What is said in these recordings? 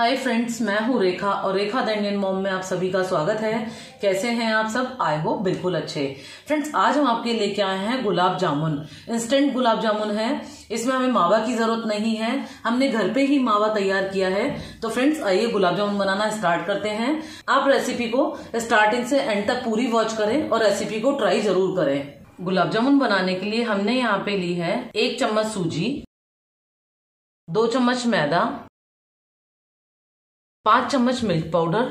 Hi friends, मैं हूँ रेखा और रेखा द इंडियन मॉम में आप सभी का स्वागत है। कैसे हैं आप सब? आई होप बिल्कुल अच्छे। फ्रेंड्स, आज हम आपके लेके आए हैं गुलाब जामुन। इंस्टेंट गुलाब जामुन है, इसमें हमें मावा की जरूरत नहीं है, हमने घर पे ही मावा तैयार किया है। तो फ्रेंड्स, आइए गुलाब जामुन बनाना स्टार्ट करते हैं। आप रेसिपी को स्टार्टिंग से एंड तक पूरी वॉच करें और रेसिपी को ट्राई जरूर करें। गुलाब जामुन बनाने के लिए हमने यहाँ पे ली है 1 चम्मच सूजी, 2 चम्मच मैदा, 5 चम्मच मिल्क पाउडर,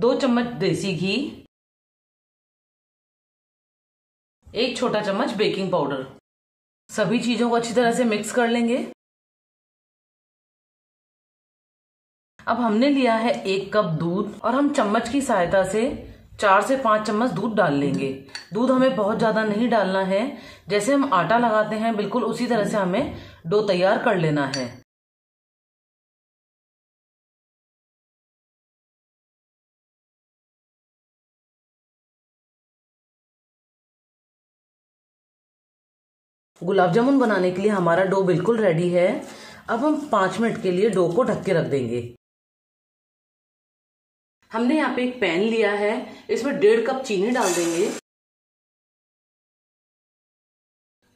2 चम्मच देसी घी, 1 छोटा चम्मच बेकिंग पाउडर। सभी चीजों को अच्छी तरह से मिक्स कर लेंगे। अब हमने लिया है 1 कप दूध और हम चम्मच की सहायता से 4 से 5 चम्मच दूध डाल लेंगे। दूध हमें बहुत ज़्यादा नहीं डालना है। जैसे हम आटा लगाते हैं बिल्कुल उसी तरह से हमें डो तैयार कर लेना है। गुलाब जामुन बनाने के लिए हमारा डो बिल्कुल रेडी है। अब हम 5 मिनट के लिए डो को ढक के रख देंगे। हमने यहाँ पे एक पैन लिया है, इसमें 1.5 कप चीनी डाल देंगे।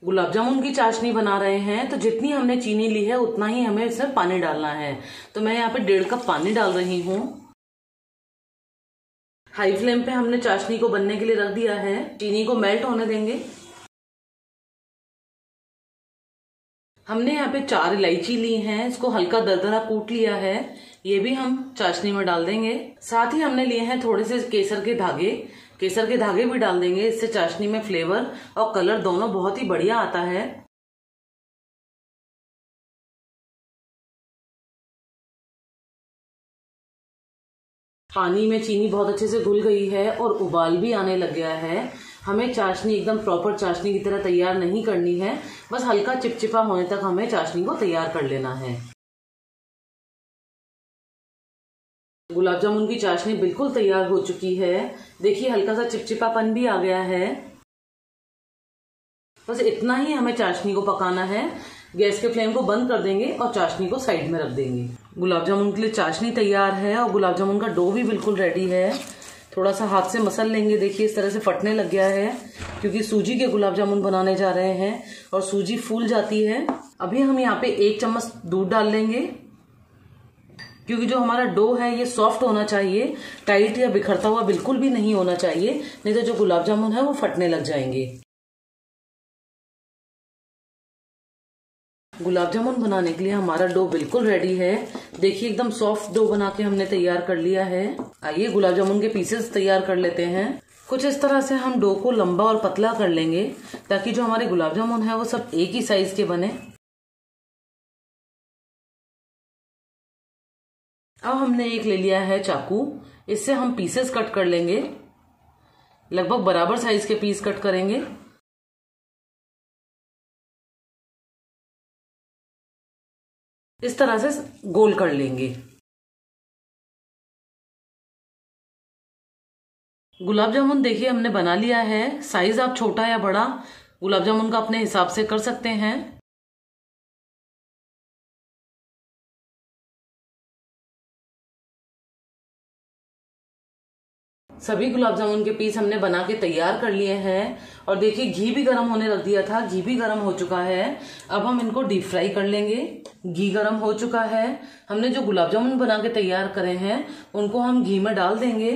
गुलाब जामुन की चाशनी बना रहे हैं तो जितनी हमने चीनी ली है उतना ही हमें इसमें पानी डालना है। तो मैं यहाँ पे 1.5 कप पानी डाल रही हूँ। हाई फ्लेम पे हमने चाशनी को बनने के लिए रख दिया है। चीनी को मेल्ट होने देंगे। हमने यहाँ पे 4 इलायची ली हैं, इसको हल्का दरदरा कूट लिया है, ये भी हम चाशनी में डाल देंगे। साथ ही हमने लिए हैं थोड़े से केसर के धागे भी डाल देंगे। इससे चाशनी में फ्लेवर और कलर दोनों बहुत ही बढ़िया आता है। पानी में चीनी बहुत अच्छे से घुल गई है और उबाल भी आने लग गया है। हमें चाशनी एकदम प्रॉपर चाशनी की तरह तैयार नहीं करनी है, बस हल्का चिपचिपा होने तक हमें चाशनी को तैयार कर लेना है। गुलाब जामुन की चाशनी बिल्कुल तैयार हो चुकी है। देखिए हल्का सा चिपचिपापन भी आ गया है। बस इतना ही हमें चाशनी को पकाना है। गैस के फ्लेम को बंद कर देंगे और चाशनी को साइड में रख देंगे। गुलाब जामुन के लिए चाशनी तैयार है और गुलाब जामुन का डो भी बिल्कुल रेडी है। थोड़ा सा हाथ से मसल लेंगे। देखिए इस तरह से फटने लग गया है क्योंकि सूजी के गुलाब जामुन बनाने जा रहे हैं और सूजी फूल जाती है। अभी हम यहाँ पे 1 चम्मच दूध डाल लेंगे क्योंकि जो हमारा डो है ये सॉफ्ट होना चाहिए, टाइट या बिखरता हुआ बिल्कुल भी नहीं होना चाहिए, नहीं तो जो गुलाब जामुन है वो फटने लग जाएंगे। गुलाब जामुन बनाने के लिए हमारा डो बिल्कुल रेडी है। देखिए एकदम सॉफ्ट डो बना के हमने तैयार कर लिया है। आइए गुलाब जामुन के पीसेस तैयार कर लेते हैं। कुछ इस तरह से हम डो को लंबा और पतला कर लेंगे ताकि जो हमारे गुलाब जामुन है वो सब एक ही साइज के बने। अब हमने एक ले लिया है चाकू, इससे हम पीसेस कट कर लेंगे। लगभग बराबर साइज के पीस कट करेंगे। इस तरह से गोल कर लेंगे। गुलाब जामुन देखिए हमने बना लिया है। साइज आप छोटा या बड़ा गुलाब जामुन का अपने हिसाब से कर सकते हैं। सभी गुलाब जामुन के पीस हमने बना के तैयार कर लिए हैं और देखिए घी भी गर्म होने रख दिया था, घी भी गर्म हो चुका है। अब हम इनको डीप फ्राई कर लेंगे। घी गर्म हो चुका है। हमने जो गुलाब जामुन बना के तैयार करे हैं उनको हम घी में डाल देंगे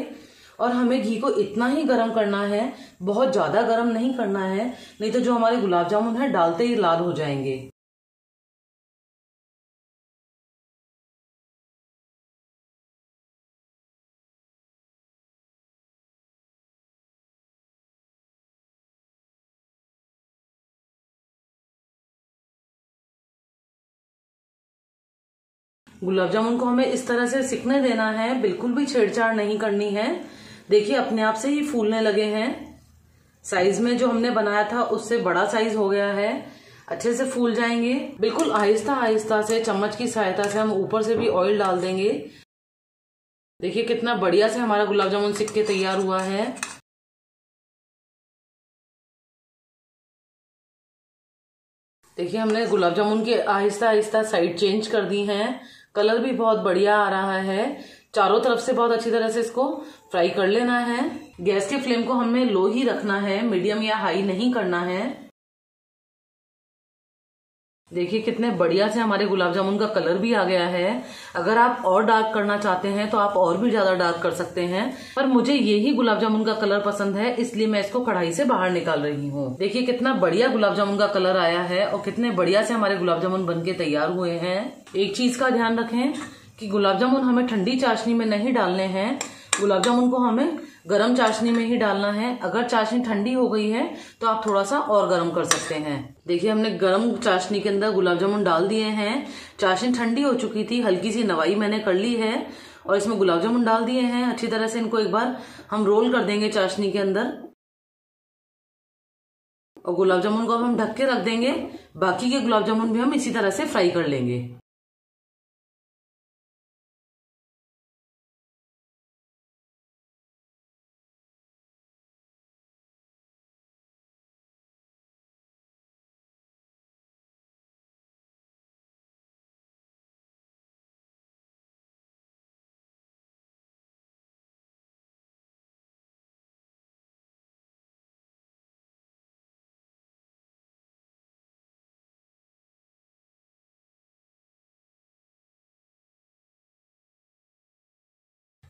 और हमें घी को इतना ही गर्म करना है, बहुत ज़्यादा गर्म नहीं करना है, नहीं तो जो हमारे गुलाब जामुन है डालते ही लाल हो जाएंगे। गुलाब जामुन को हमें इस तरह से सिकने देना है, बिल्कुल भी छेड़छाड़ नहीं करनी है। देखिए अपने आप से ही फूलने लगे हैं। साइज में जो हमने बनाया था उससे बड़ा साइज हो गया है। अच्छे से फूल जाएंगे। बिल्कुल आहिस्ता आहिस्ता से चम्मच की सहायता से हम ऊपर से भी ऑयल डाल देंगे। देखिए कितना बढ़िया से हमारा गुलाब जामुन सिक के तैयार हुआ है। देखिए हमने गुलाब जामुन के आहिस्ता आहिस्ता साइड चेंज कर दी हैं। कलर भी बहुत बढ़िया आ रहा है। चारों तरफ से बहुत अच्छी तरह से इसको फ्राई कर लेना है। गैस के फ्लेम को हमने लो ही रखना है, मीडियम या हाई नहीं करना है। देखिए कितने बढ़िया से हमारे गुलाब जामुन का कलर भी आ गया है। अगर आप और डार्क करना चाहते हैं तो आप और भी ज्यादा डार्क कर सकते हैं, पर मुझे यही गुलाब जामुन का कलर पसंद है, इसलिए मैं इसको कढ़ाई से बाहर निकाल रही हूँ। देखिए कितना बढ़िया गुलाब जामुन का कलर आया है और कितने बढ़िया से हमारे गुलाब जामुन बनके तैयार हुए हैं। एक चीज का ध्यान रखें कि गुलाब जामुन हमें ठंडी चाशनी में नहीं डालने हैं, गुलाब जामुन को हमें गरम चाशनी में ही डालना है। अगर चाशनी ठंडी हो गई है तो आप थोड़ा सा और गरम कर सकते हैं। देखिए हमने गरम चाशनी के अंदर गुलाब जामुन डाल दिए हैं। चाशनी ठंडी हो चुकी थी, हल्की सी नवाई मैंने कर ली है और इसमें गुलाब जामुन डाल दिए हैं। अच्छी तरह से इनको एक बार हम रोल कर देंगे चाशनी के अंदर और गुलाब जामुन को अब हम ढक के रख देंगे। बाकी के गुलाब जामुन भी हम इसी तरह से फ्राई कर लेंगे।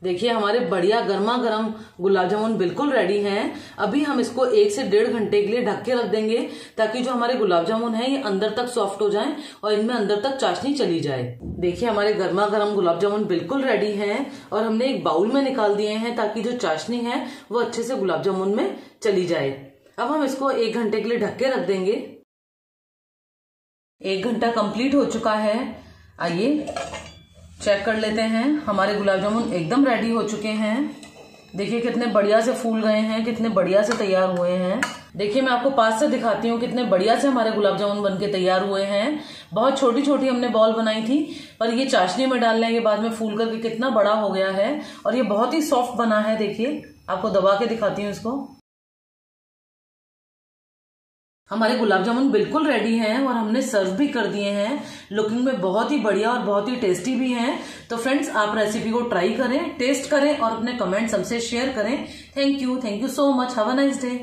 देखिए हमारे बढ़िया गर्मा गर्म गुलाब जामुन बिल्कुल रेडी हैं। अभी हम इसको 1 से 1.5 घंटे के लिए ढक के रख देंगे ताकि जो हमारे गुलाब जामुन हैं ये अंदर तक सॉफ्ट हो जाएं और इनमें अंदर तक चाशनी चली जाए। देखिए हमारे गर्मा गर्म गुलाब जामुन बिल्कुल रेडी हैं और हमने एक बाउल में निकाल दिए हैं ताकि जो चाशनी है वो अच्छे से गुलाब जामुन में चली जाए। अब हम इसको 1 घंटे के लिए ढक के रख देंगे। 1 घंटा कंप्लीट हो चुका है, आइए चेक कर लेते हैं। हमारे गुलाब जामुन एकदम रेडी हो चुके हैं। देखिए कितने बढ़िया से फूल गए हैं, कितने बढ़िया से तैयार हुए हैं। देखिए मैं आपको पास से दिखाती हूँ कितने बढ़िया से हमारे गुलाब जामुन बनके तैयार हुए हैं। बहुत छोटी छोटी हमने बॉल बनाई थी, पर ये चाशनी में डालने के बाद में फूल करके कितना बड़ा हो गया है और ये बहुत ही सॉफ्ट बना है। देखिए आपको दबा के दिखाती हूँ इसको। हमारे गुलाब जामुन बिल्कुल रेडी हैं और हमने सर्व भी कर दिए हैं। लुकिंग में बहुत ही बढ़िया और बहुत ही टेस्टी भी हैं। तो फ्रेंड्स आप रेसिपी को ट्राई करें, टेस्ट करें और अपने कमेंट्स हमसे शेयर करें। Thank you so much. Have a nice day.